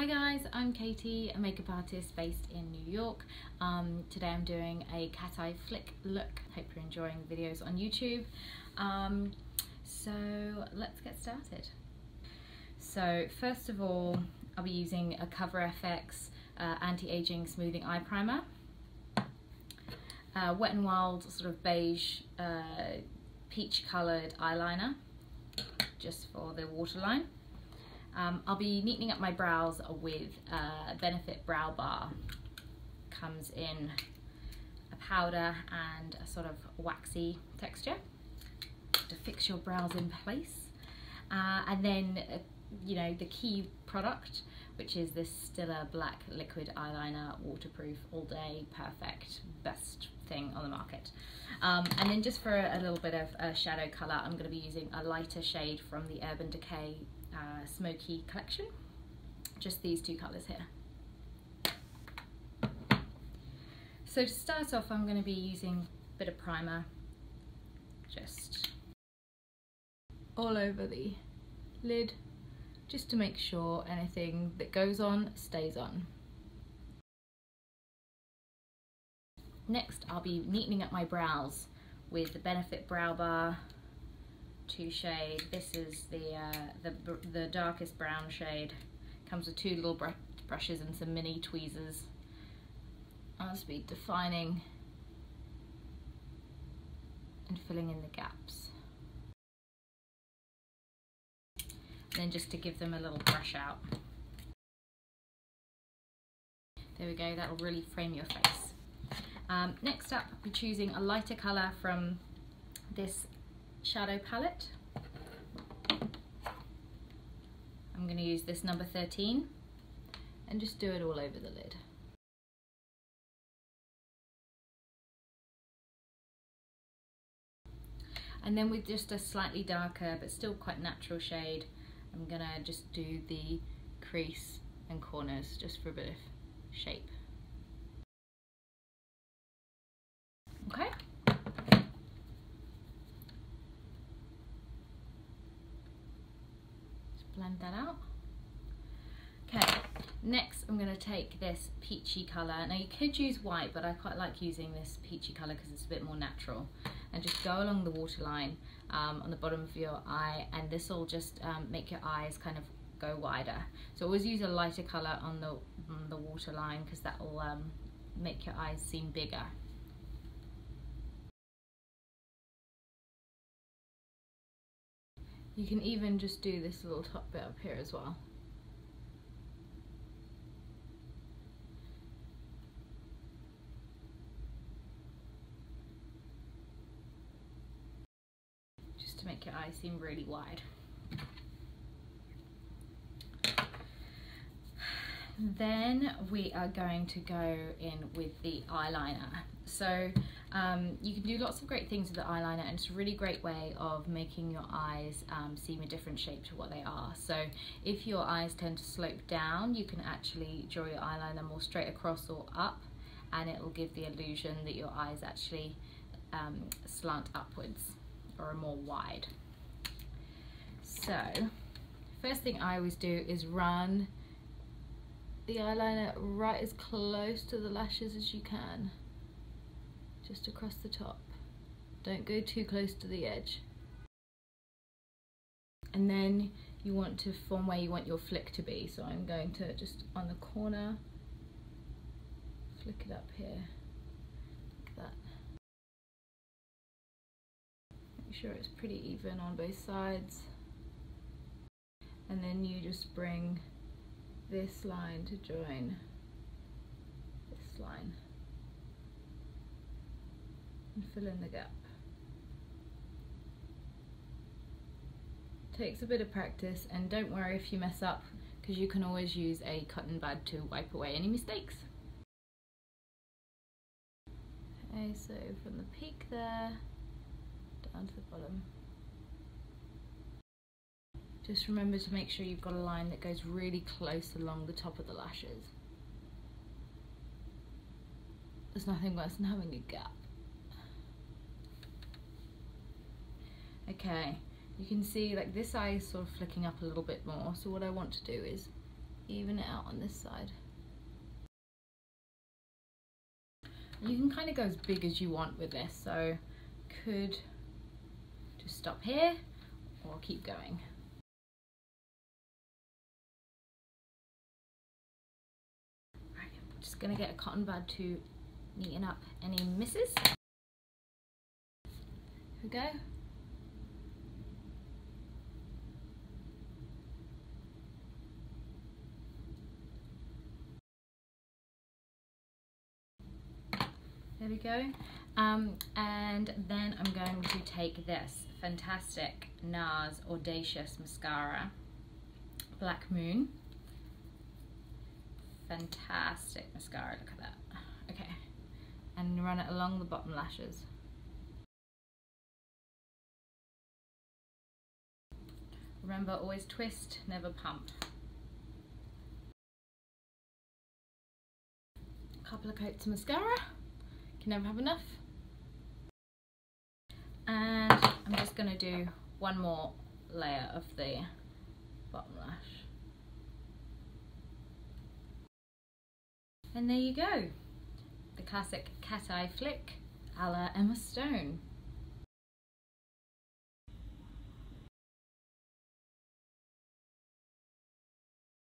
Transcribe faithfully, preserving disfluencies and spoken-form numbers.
Hi guys, I'm Katie, a makeup artist based in New York. Um, today I'm doing a cat eye flick look. Hope you're enjoying the videos on YouTube. Um, so let's get started. So first of all, I'll be using a Cover F X uh, anti-aging smoothing eye primer, uh, Wet n Wild sort of beige uh, peach coloured eyeliner, just for the waterline. Um, I'll be neatening up my brows with uh, Benefit Brow Bar. Comes in a powder and a sort of waxy texture to fix your brows in place. Uh, and then, uh, you know, the key product, which is this Stila black liquid eyeliner, waterproof, all day, perfect, best thing on the market. Um, and then just for a, a little bit of uh, shadow colour, I'm going to be using a lighter shade from the Urban Decay Uh, smoky collection, just these two colours here. So to start off, I'm going to be using a bit of primer just all over the lid, just to make sure anything that goes on stays on. Next, I'll be neatening up my brows with the Benefit Brow Bar two shade. This is the, uh, the the darkest brown shade. Comes with two little br brushes and some mini tweezers. I'll just be defining and filling in the gaps. And then just to give them a little brush out. There we go, that'll really frame your face. Um, next up, we're choosing a lighter colour from this shadow palette. I'm going to use this number thirteen and just do it all over the lid. And then with just a slightly darker but still quite natural shade, I'm going to just do the crease and corners just for a bit of shape. Okay. Blend that out. Okay, next I'm going to take this peachy colour. Now you could use white, but I quite like using this peachy colour because it's a bit more natural. And just go along the waterline um, on the bottom of your eye, and this will just um, make your eyes kind of go wider. So always use a lighter colour on the, on the waterline, because that will um, make your eyes seem bigger. You can even just do this little top bit up here as well. Just to make your eyes seem really wide. Then we are going to go in with the eyeliner. So um, you can do lots of great things with the eyeliner, and it's a really great way of making your eyes um, seem a different shape to what they are. So if your eyes tend to slope down, you can actually draw your eyeliner more straight across or up, and it will give the illusion that your eyes actually um, slant upwards or are more wide. So first thing I always do is run the eyeliner right as close to the lashes as you can. Just across the top. Don't go too close to the edge. And then you want to form where you want your flick to be. So I'm going to just on the corner, flick it up here, like that. Make sure it's pretty even on both sides. And then you just bring this line to join this line. And fill in the gap. Takes a bit of practice, and don't worry if you mess up, because you can always use a cotton bud to wipe away any mistakes. Okay, so from the peak there down to the bottom. Just remember to make sure you've got a line that goes really close along the top of the lashes. There's nothing worse than having a gap. Okay, you can see like this eye is sort of flicking up a little bit more, so what I want to do is even it out on this side. You can kind of go as big as you want with this, so could just stop here or keep going. Right, I'm just gonna get a cotton bud to neaten up any misses. Here we go. There we go. Um, and then I'm going to take this fantastic NARS Audacious mascara, Black Moon. Fantastic mascara, look at that. Okay, and run it along the bottom lashes. Remember, always twist, never pump. A couple of coats of mascara. Can never have enough. And I'm just going to do one more layer of the bottom lash. And there you go. The classic cat eye flick a la Emma Stone.